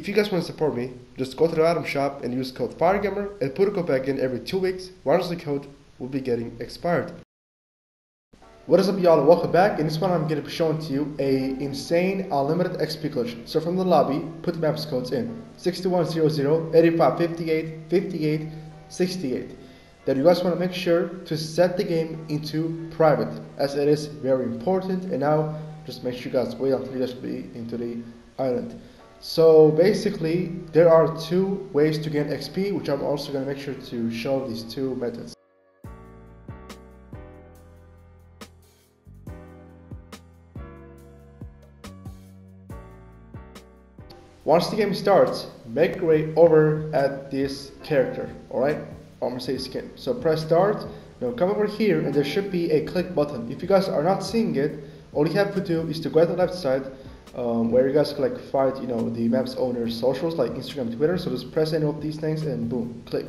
If you guys want to support me, just go to the item shop and use code FireGamer and put a code back in every 2 weeks once the code will be getting expired. What is up, y'all, and welcome back. In this one I'm going to be showing to you a insane unlimited XP collection. So from the lobby, put the maps codes in 6100, 8558, 58, 68. That you guys want to make sure to set the game into private, as it is very important. And now just make sure you guys wait until you guys be into the island. So basically there are 2 ways to gain XP, which I'm also going to make sure to show these 2 methods. Once the game starts, make your way over at this character, alright? I'm gonna say skin. So press start, now come over here and there should be a click button. If you guys are not seeing it, all you have to do is to go to the left side where you guys like find, you know, the map's owner's socials like Instagram, Twitter. So just press any of these things and boom, click.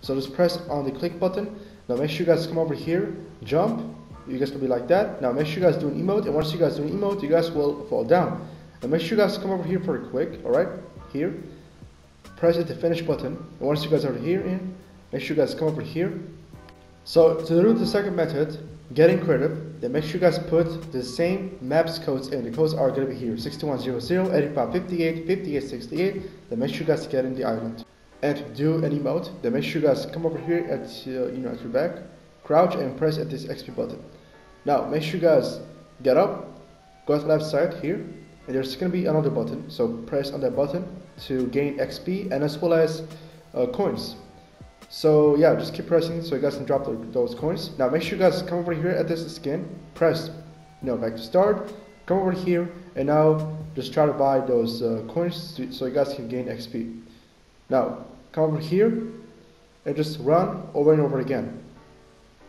So just press on the click button. Now make sure you guys come over here, jump. You guys can be like that. Now make sure you guys do an emote, and once you guys do an emote, you guys will fall down. And make sure you guys come over here pretty quick, alright? Here, press the finish button, and once you guys are here in, make sure you guys come over here. So to do the second method, getting creative, then make sure you guys put the same maps codes in. The codes are gonna be here, 6100, 8558, 5868, then make sure you guys get in the island. And do an emote, then make sure you guys come over here at at your back, crouch and press at this XP button. Now make sure you guys get up, go to the left side here. And there's going to be another button, so press on that button to gain XP and as well as coins. So yeah, just keep pressing so you guys can drop those coins. Now make sure you guys come over here at this skin, press back to start, come over here, and now just try to buy those coins so you guys can gain XP. Now come over here and just run over and over again.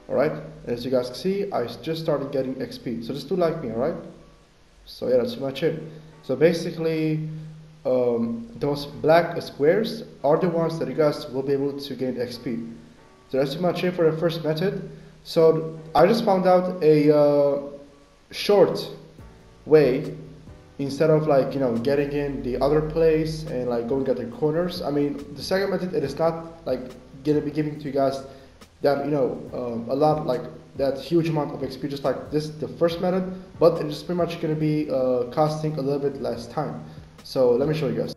Alright, as you guys can see, I just started getting XP, so just do like me, alright? So yeah, that's pretty much it. So basically, those black squares are the ones that you guys will be able to gain XP. So that's pretty much it for the first method. So I just found out a short way instead of like, getting in the other place and like going at the corners. I mean, the second method, it is not like gonna be giving to you guys that, a lot like that huge amount of XP just like this, the first method, but it's pretty much going to be costing a little bit less time. So let me show you guys.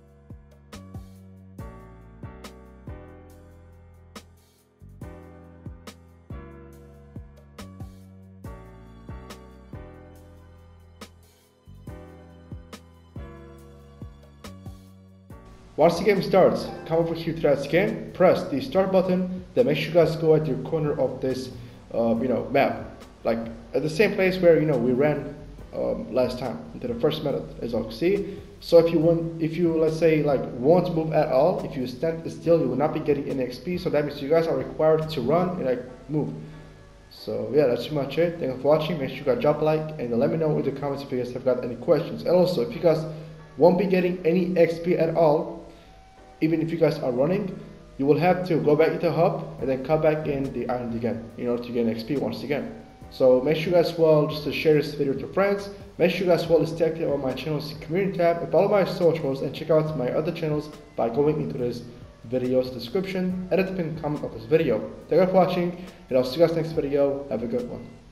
Once the game starts, come over here to that skin, press the start button, then make sure you guys go at your corner of this map, like at the same place where we ran last time into the first method, as you can see. So if you let's say like won't move at all, if you stand still, you will not be getting any XP. So that means you guys are required to run and like move. So yeah, that's pretty much it. Thank you for watching. Make sure you guys drop a like and let me know in the comments if you guys have got any questions. And also, if you guys won't be getting any XP at all, even if you guys are running, you will have to go back into hub and then come back in the island again in order to gain XP once again. So make sure you guys will just to share this video to friends. Make sure you guys will stay active on my channel's community tab and follow my socials and check out my other channels by going into this video's description and at the pinned comment of this video. Thank you for watching, and I'll see you guys next video. Have a good one.